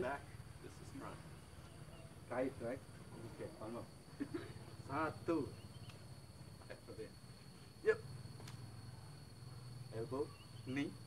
back, this is front. Tight, right? Okay, almost. Satu. Back for there. Yep. Elbow, knee.